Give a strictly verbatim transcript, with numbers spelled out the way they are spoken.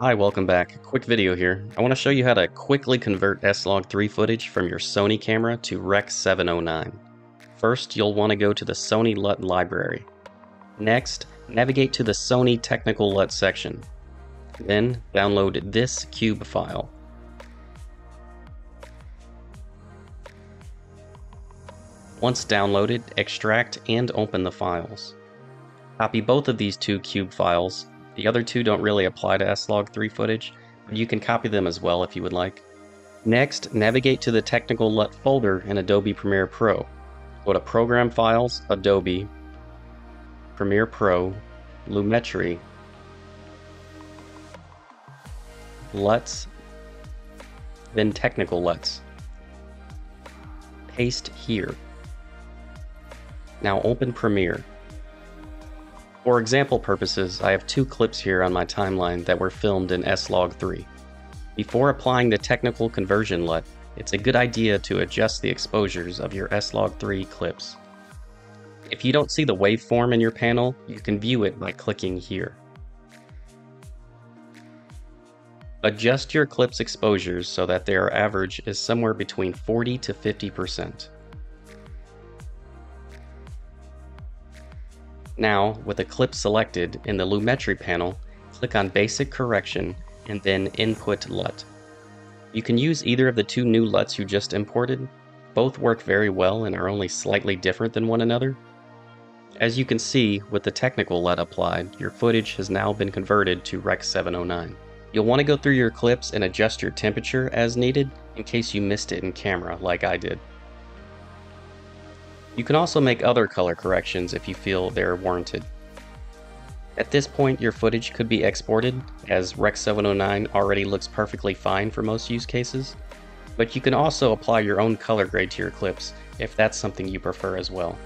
Hi, welcome back. Quick video here. I want to show you how to quickly convert S log three footage from your Sony camera to Rec seven oh nine. First, you'll want to go to the Sony L U T library. Next, navigate to the Sony Technical L U T section. Then, download this cube file. Once downloaded, extract and open the files. Copy both of these two cube files. The other two don't really apply to S log three footage, but you can copy them as well if you would like. Next, navigate to the Technical L U T folder in Adobe Premiere Pro. Go to Program Files, Adobe, Premiere Pro, Lumetri, L U Ts, then Technical L U Ts. Paste here. Now open Premiere. For example purposes, I have two clips here on my timeline that were filmed in S log three. Before applying the technical conversion L U T, it's a good idea to adjust the exposures of your S log three clips. If you don't see the waveform in your panel, you can view it by clicking here. Adjust your clip's exposures so that their average is somewhere between forty to fifty percent. Now, with a clip selected in the Lumetri panel, click on Basic Correction and then Input L U T. You can use either of the two new L U Ts you just imported. Both work very well and are only slightly different than one another. As you can see, with the technical L U T applied, your footage has now been converted to Rec seven oh nine. You'll want to go through your clips and adjust your temperature as needed in case you missed it in camera like I did. You can also make other color corrections if you feel they're warranted. At this point, your footage could be exported, as Rec seven oh nine already looks perfectly fine for most use cases, but you can also apply your own color grade to your clips if that's something you prefer as well.